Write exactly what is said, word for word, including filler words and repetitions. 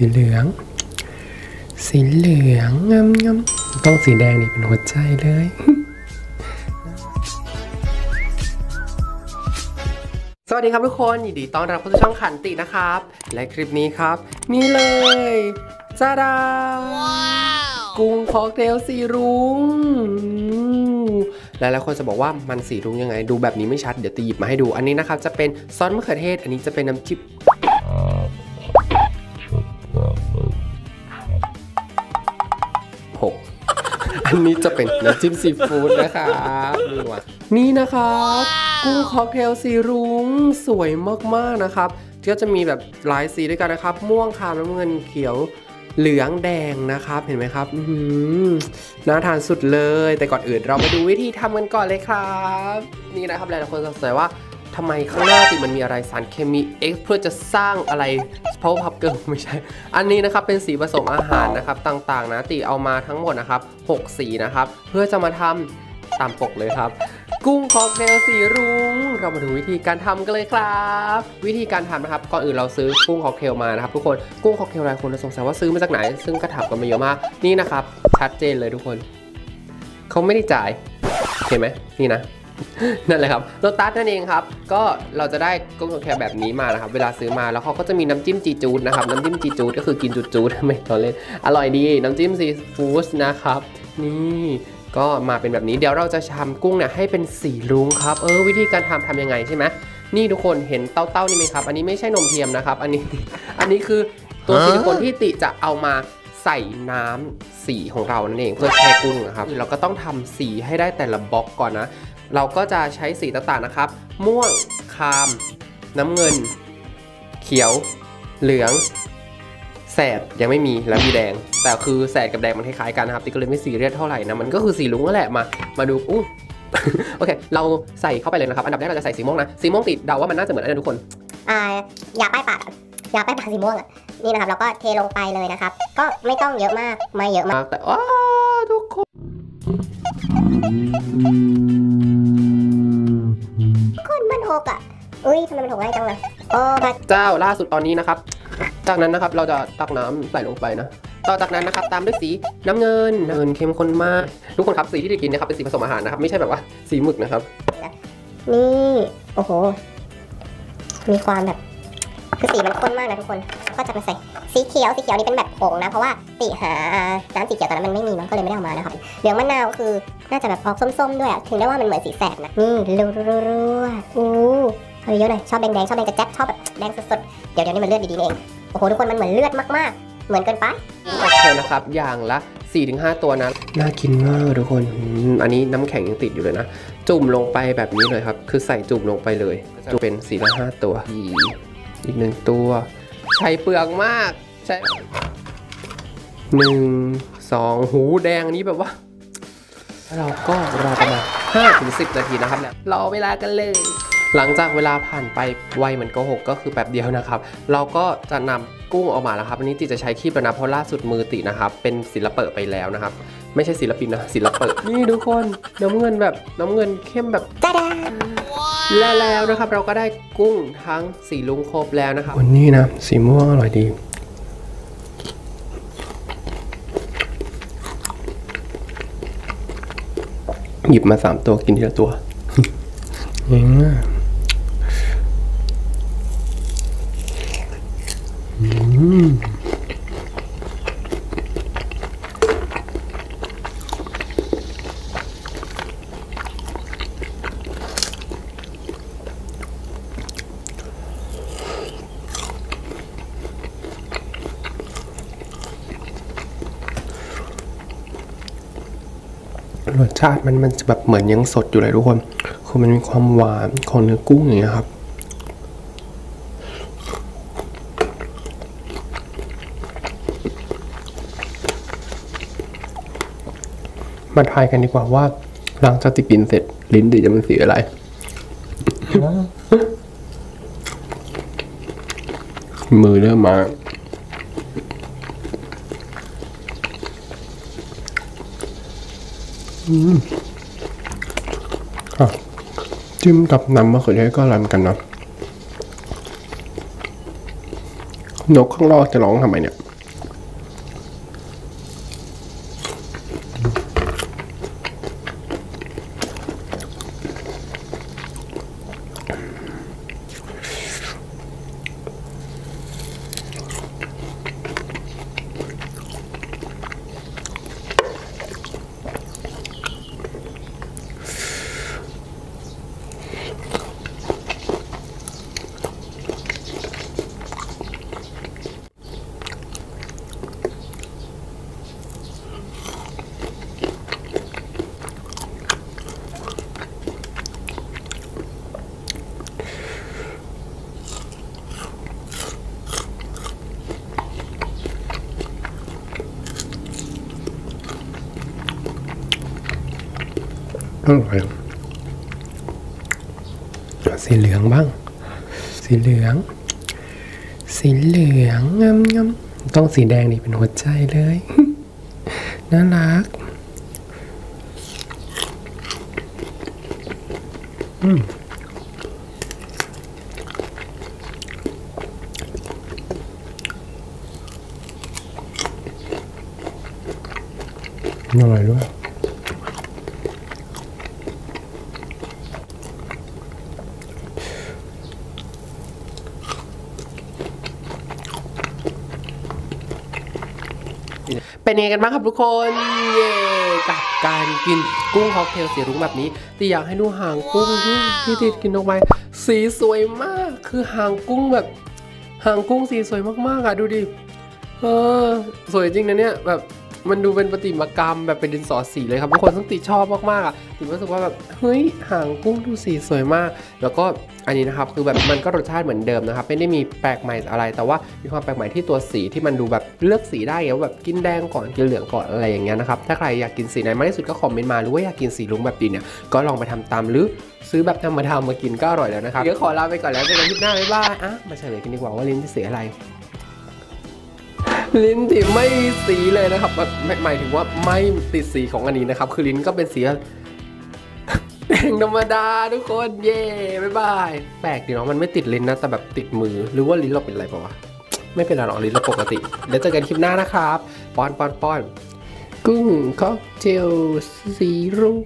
สีเหลืองสีเหลืองงามงามต้องสีแดงนี่เป็นหัวใจเลยสวัสดีครับทุกคนยินดีต้อนรับเข้าสู่ช่องขันตินะครับและคลิปนี้ครับนี่เลยจ้าดา wow. กุ้งค็อกเทลสีรุ้งหลายๆคนจะบอกว่ามันสีรุ้งยังไงดูแบบนี้ไม่ชัดเดี๋ยวตีหยิบมาให้ดูอันนี้นะครับจะเป็นซอสมะเขือเทศอันนี้จะเป็นน้ำจิ้มอันนี้จะเป็นน้ำจิ้มซีฟู้ดนะครับนี่ว่ะนี่นะครับกุ้งค็อกเทลสีรุ้งสวยมากๆนะครับก็จะมีแบบหลายสีด้วยกันนะครับม่วงคามน้ำเงินเขียวเหลืองแดงนะครับเห็นไหมครับน่าทานสุดเลยแต่ก่อนอื่นเรามาดูวิธีทำกันก่อนเลยครับนี่นะครับหลายคนสงสัยว่าทำไมข้างหน้าติมันมีอะไรสารเคมี X เพื่อจะสร้างอะไรเพราะพับเกิลไม่ใช่อันนี้นะครับเป็นสีผสมอาหารนะครับต่างๆนะติเอามาทั้งหมดนะครับหกสีนะครับเพื่อจะมาทำตามปกเลยครับกุ้งค็อกเทลสีรุ้งเรามาดูวิธีการทำกันเลยครับวิธีการทำนะครับก่อนอื่นเราซื้อกุ้งค็อกเทลมานะครับทุกคนกุ้งค็อกเทลหลายคนสงสัยว่าซื้อมาจากไหนซึ่งกระถับกันมาเยอะมากนี่นะครับชัดเจนเลยทุกคนเขาไม่ได้จ่ายเห็นไหมนี่นะนั่นแหละครับโลตัสนั่นเองครับก็เราจะได้กุ้งค็อกเทลแบบนี้มานะครับเวลาซื้อมาแล้วเขาก็จะมีน้ำจิ้มจีจูดนะครับน้ำจิ้มจีจูดก็คือกินจุดจูดไม่ตอนเล่นอร่อยดีน้ำจิ้มซีฟู้ดนะครับนี่ก็มาเป็นแบบนี้เดี๋ยวเราจะชามกุ้งเนี่ยให้เป็นสีรุ้งครับเออวิธีการทำทำยังไงใช่ไหมนี่ทุกคนเห็นเต้าๆนี่ไหมครับอันนี้ไม่ใช่นมเทียมนะครับอันนี้อันนี้คือตัวซิลิโคนที่ติจะเอามาใส่น้ำสีของเรานั่นเองเพื่อแช่กุ้งนะครับเราก็ต้องทำสีให้ได้แต่ละบล็อกก่อนนะเราก็จะใช้สีต่างๆนะครับม่วงคามน้ำเงินเขียวเหลืองแสดยังไม่มีแล้วมีแดงแต่คือแสดกับแดงมันคล้ายๆกันนะครับติ๊กก็เลยไม่ซีเรียสเท่าไหร่นะมันก็คือสีรุ้งก็แหละมามาดูอู้ โอเคเราใส่เข้าไปเลยนะครับอันดับแรกเราจะใส่สีม่วงนะสีม่วงติดเดาว่ามันน่าจะเหมือนอะไรทุกคนอ่ายาป้ายปากยาป้ายปากสีม่วงอ่ะนี่นะครับเราก็เทลงไปเลยนะครับก็ไม่ต้องเยอะมากไม่เยอะมากแต่อ้าทุกคนคนมันหกอ่ะอุ้ยทำไมมันหกง่ายจังเลยโอ้เจ้าล่าสุดตอนนี้นะครับจากนั้นนะครับเราจะตักน้ำใส่ลงไปนะต่อจากนั้นนะครับตามด้วยสีน้ำเงินเงินเข้มข้นมากทุกคนครับสีที่ได้กินนะครับเป็นสีผสมอาหารนะครับไม่ใช่แบบว่าสีหมึกนะครับนี่โอ้โหมีความแบบคือสีมันข้นมากนะทุกคนก็จะมาใส่สีเขียวสีเขียวนี่เป็นแบบผงนะเพราะว่าติหาน้ำสีเขียวตอนนั้นมันไม่มีมันก็เลยไม่ได้ออกมานะครับเหลืองมะนาวคือน่าจะแบบออกส้มๆด้วยถึงได้ว่ามันเหมือนสีแสดนะนี่รัวๆอู้เอาเยอะหน่อยชอบแดงๆชอบแดงกระแจ๊บชอบแบบแดงสดๆเดี๋ยวเดี๋ยวนี้มันเลือดดีๆเองโอ้โหทุกคนมันเหมือนเลือดมากๆเหมือนเกินไปโอเคนะครับอย่างละ สี่ถึงห้า ตัวนะน่ากินมากทุกคนอันนี้น้ำแข็งยังติดอยู่เลยนะจุ่มลงไปแบบนี้เลยครับคือใส่จุ่มลงไปเลยจะเป็นสี่ถึงห้า ตัวอีกหนึ่งตัวใช้เปลือกมากใช่หนึ่งสองหูแดงนี้แบบว่าเราก็รอประมาณ ห้าถึงสิบ นาทีนะครับเนี่ยรอเวลากันเลยหลังจากเวลาผ่านไปไวเหมือนโกหกก็คือแป๊บเดียวนะครับเราก็จะนำกุ้งออกมาแล้วครับวันนี้ติจะใช้คีบนะเพราะล่าสุดมือตินะครับเป็นศิลปะไปแล้วนะครับไม่ใช่ศิลปินนะศิลปะนี่ทุกคนน้ำเงินแบบน้ำเงินเข้มแบบจ้าดาและแล้วนะครับเราก็ได้กุ้งทั้งสีรุ้งครบแล้วนะครับวันนี้นะสีม่วงอร่อยดีหยิบมาสามตัวกินทีละตัวเองอ่ะรสชาติมันมันจะแบบเหมือนยังสดอยู่เลยทุกคนคือมันมีความหวานของเนื้อกุ้งอย่างเงี้ยครับมาทายกันดีกว่าว่าหลังจากที่กินเสร็จลิ้นติจะเป็นสีอะไรมือเริ่มมาอืมอ่ะจิ้มกับน้ำมะเขือเทศก็รันกันเนาะนกข้างนอกจะร้องทำไมเนี่ย อร่อยสีเหลืองบ้างสีเหลืองสีเหลืองงามงามต้องสีแดงนี่เป็นหัวใจเลยน่ารักอืมอร่อยด้วยเป็นยังไงกันบ้างครับทุกคนเย่กับการกินกุ้งค็อกเทลสีรุ้งแบบนี้แต่อยากให้ดูหางกุ้งที่ที่ติดกินออกไปสีสวยมากคือหางกุ้งแบบหางกุ้งสีสวยมากๆอ่ะดูดิเออสวยจริงนะเนี่ยแบบมันดูเป็นประติมากรรมแบบเป็นดินสอสีเลยครับทุกคนต้องติชอบมากๆติรู้สึกว่าแบบเฮ้ยหางกุ้งดูสีสวยมากแล้วก็อันนี้นะครับคือแบบมันก็รสชาติเหมือนเดิมนะครับไม่ได้มีแปลกใหม่อะไรแต่ว่ามีความแปลกใหม่ที่ตัวสีที่มันดูแบบเลือกสีได้ไงว่าแบบกินแดงก่อนกินเหลืองก่อนอะไรอย่างเงี้ยนะครับถ้าใครอยากกินสีไหนมากที่สุดก็คอมเมนต์มาหรือว่าอยากกินสีรุ้งแบบดีเนี่ยก็ลองไปทำตามหรือซื้อแบบธรรมดามากินก็อร่อยแล้วนะครับเดี๋ยวขอลาไปก่อนแล้วเจอกันคลิปหน้าบ๊ายบายอ่ะมาเฉลยกันดีกว่าว่าลิ้นจะเสียอะไรลิ้นติไม่สีเลยนะครับแบบหมายถึงว่าไม่ติดสีของอันนี้นะครับคือลิ้นก็เป็นสีแดงธรรมดาทุกคนเย่บ๊ายบายแปลกดีเนาะมันไม่ติดลิ้นนะแต่แบบติดมือหรือว่าลิ้นเราเป็นอะไรเปล่าวะไม่เป็นไรหรอกลิ้นเราปกติเดี๋ยวเจอกันคลิปหน้านะครับป้อนป้อนป้อนกุ้งค็อกเทลสีรุ้ง